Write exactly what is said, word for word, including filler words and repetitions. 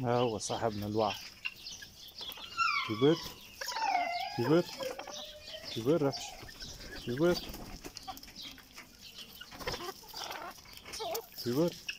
ها هو صاحبنا الوعد. كبر كبر كبر رفش كبر كبر.